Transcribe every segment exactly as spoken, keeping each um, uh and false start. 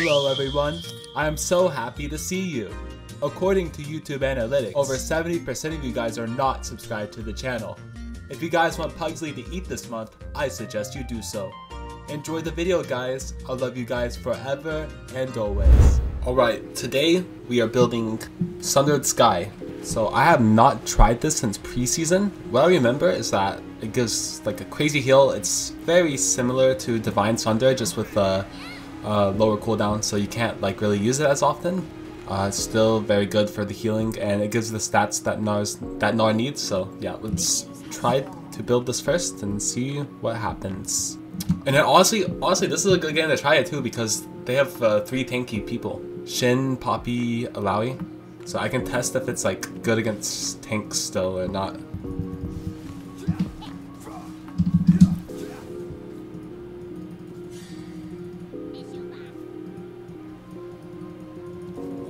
Hello everyone, I am so happy to see you. According to YouTube analytics, over seventy percent of you guys are not subscribed to the channel. If you guys want Pugsley to eat this month, I suggest you do so. Enjoy the video guys, I love you guys forever and always. Alright, today we are building Sundered Sky. So I have not tried this since preseason. What I remember is that it gives like a crazy heal. It's very similar to Divine Sunder, just with a uh, uh, lower cooldown, so you can't like really use it as often. Uh, it's still very good for the healing, and it gives the stats that Gnar's, that Gnar needs. So yeah, let's try to build this first and see what happens. And then honestly, honestly, this is a good game to try it too, because they have uh, three tanky people: Shen, Poppy, Aloy. So I can test if it's like good against tanks still or not.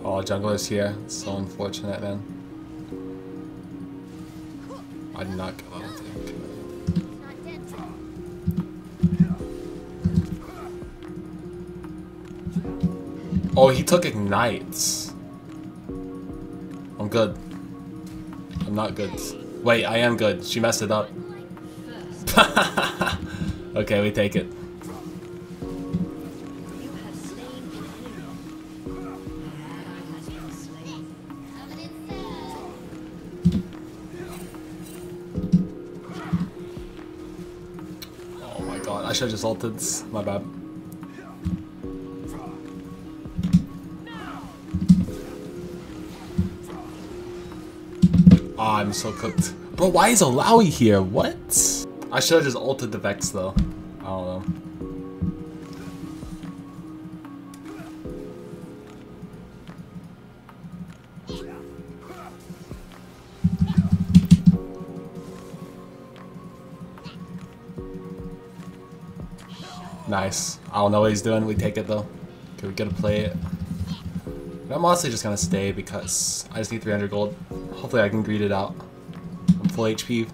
Oh, jungler's here. It's so unfortunate, man. I did not kill him. Oh, he took ignites. I'm good. I'm not good. Wait, I am good. She messed it up. Okay, we take it. Oh my god, I should have just ulted. My bad. Oh, I'm so cooked. Bro, why is Aloy here? What? I should've just ulted the Vex though. I don't know. Nice. I don't know what he's doing. We take it though. Okay, we gotta play it. I'm honestly just gonna stay because I just need three hundred gold. Hopefully I can greed it out. I'm full H P.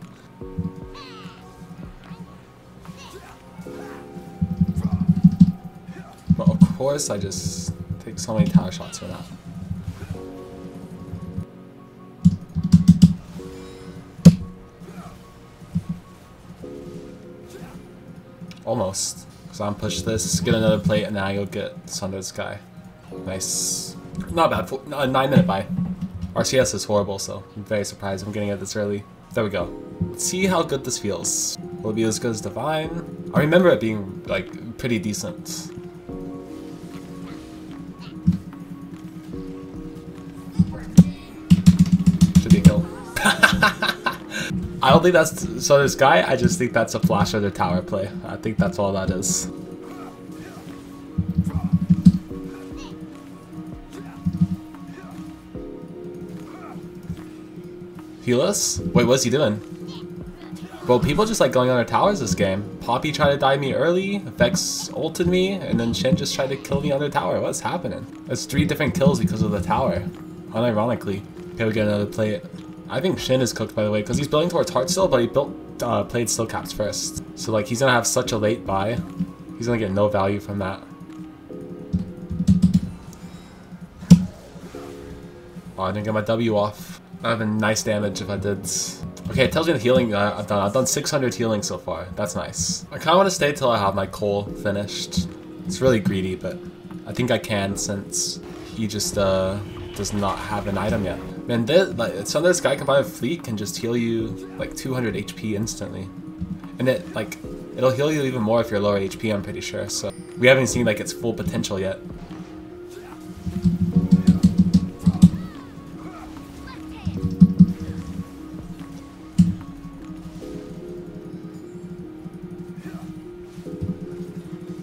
But of course I just take so many tower shots for that. Almost. So I'm push this, get another plate, and then I go get Sundered Sky. Nice. Not bad. For a nine minute buy. R C S is horrible, so I'm very surprised I'm getting it this early. There we go. Let's see how good this feels. Will it be as good as Divine? I remember it being like pretty decent. Should be a kill. I don't think that's Sundered Sky. I just think that's a flash of their tower play. I think that's all that is. Heal us? Wait, what's he doing? Bro, people just like going on their towers this game. Poppy tried to die me early, Vex ulted me, and then Shen just tried to kill me on their tower. What's happening? That's three different kills because of the tower. Unironically. Okay, we get another plate. I think Shen is cooked, by the way, because he's building towards Heartsteel, but he built uh, played Steel Caps first. So like, he's gonna have such a late buy. He's gonna get no value from that. Oh, I didn't get my W off. I have a nice damage if I did. Okay, it tells me the healing uh, I've done. I've done six hundred healing so far. That's nice. I kind of want to stay till I have my coal finished. It's really greedy, but I think I can since he just uh, does not have an item yet. Man, this, like, Sundered Sky combined with Fleet can just heal you like two hundred H P instantly. And it like it'll heal you even more if you're lower H P, I'm pretty sure. So we haven't seen like its full potential yet.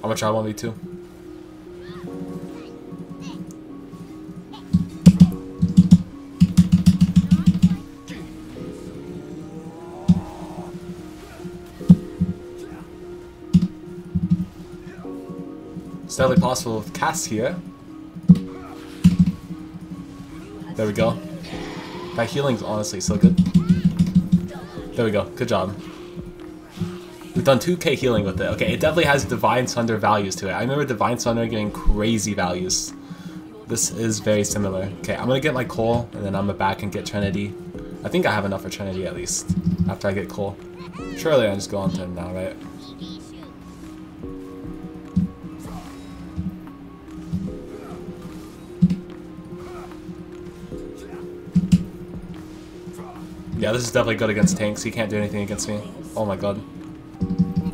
I'm gonna try one v two. It's definitely possible with Cass here. There we go. That healing's honestly so good. There we go. Good job. We've done two K healing with it. Okay, it definitely has Divine Sunder values to it. I remember Divine Sunder giving crazy values. This is very similar. Okay, I'm gonna get my coal, and then I'm gonna back and get Trinity. I think I have enough for Trinity at least, after I get coal. Surely I just go on to him now, right? Yeah, this is definitely good against tanks. He can't do anything against me. Oh my god.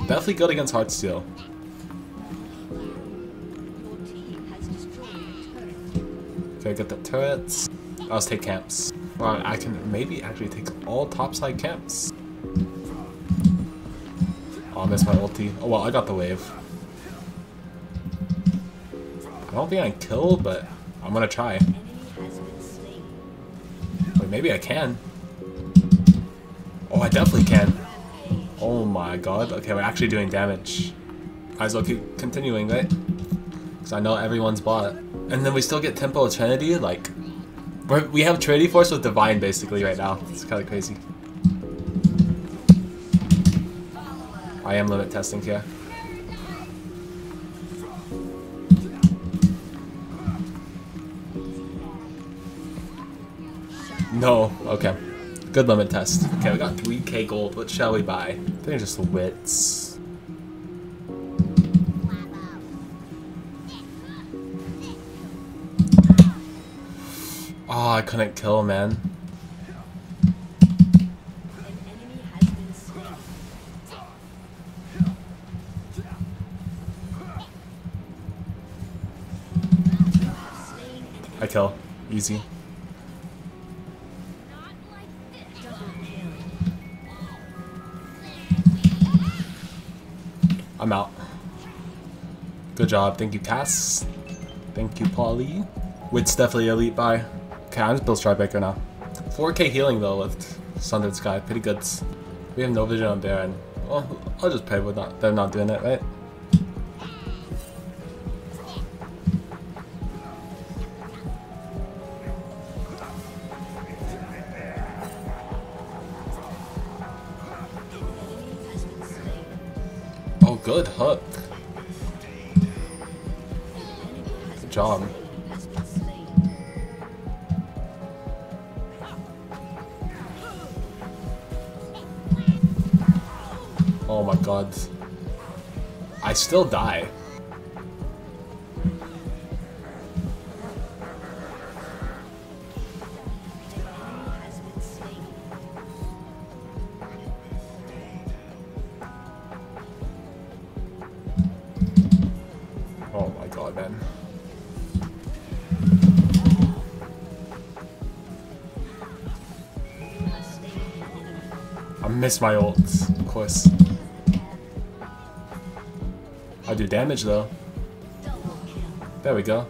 Definitely good against Heartsteel. Okay, get the turrets. I'll just take camps. Well, I can maybe actually take all topside camps. Oh, I missed my ulti. Oh well, I got the wave. I don't think I can kill, but I'm gonna try. Wait, maybe I can. Oh, I definitely can. Oh my god. Okay, we're actually doing damage. Might as well keep continuing, right? Because I know everyone's bought. And then we still get Tempo of Trinity. Like, we're, we have Trinity Force with Divine basically right now. It's kind of crazy. I am limit testing here. No. Okay. Good limit test. Okay, we got three K gold. What shall we buy? I think just wits. Oh, I couldn't kill, man. I kill. Easy. I'm out. Good job. Thank you, Cass. Thank you, Polly. Wit's definitely elite buy. Okay, I'm just Bill Stribaker now. four K healing though with Sundered Sky. Pretty good. We have no vision on Baron. Well, I'll just pray we're not, they're not doing it, right? Good hook. Good job. Oh my god. I still die. I miss my ults, of course. I do damage though. There we go.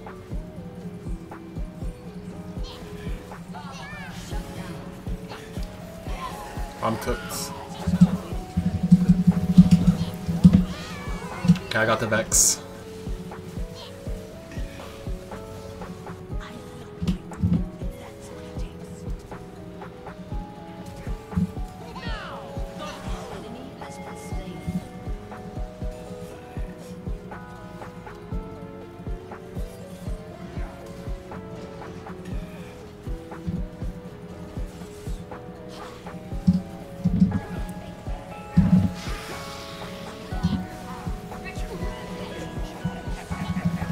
I'm cooked. Okay, I got the Vex.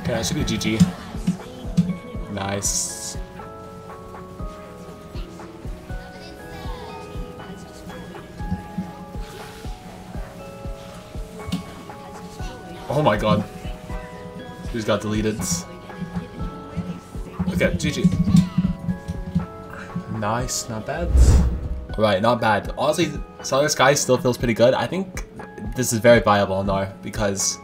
Okay, that should be G G. Nice. Oh my god. Just got deleted. Okay, G G. Nice, not bad. Alright, not bad. Honestly, Sundered Sky still feels pretty good. I think this is very viable on Gnar because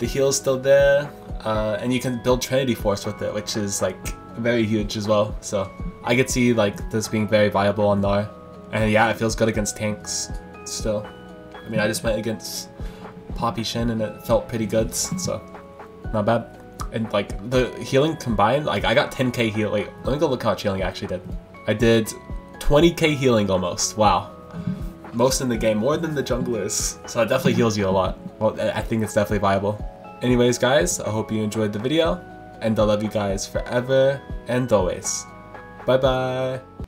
the heal's still there. Uh, and you can build Trinity Force with it, which is like very huge as well. So I could see like this being very viable on Gnar. And yeah, it feels good against tanks still. I mean, I just went against Poppy Shen and it felt pretty good, so not bad. And like the healing combined, like I got ten K heal. Wait, let me go look how much healing I actually did. I did twenty K healing almost. Wow. most in the game, more than the junglers. So it definitely heals you a lot. Well, I think it's definitely viable. Anyways guys, I hope you enjoyed the video, and I love you guys forever and always. Bye bye!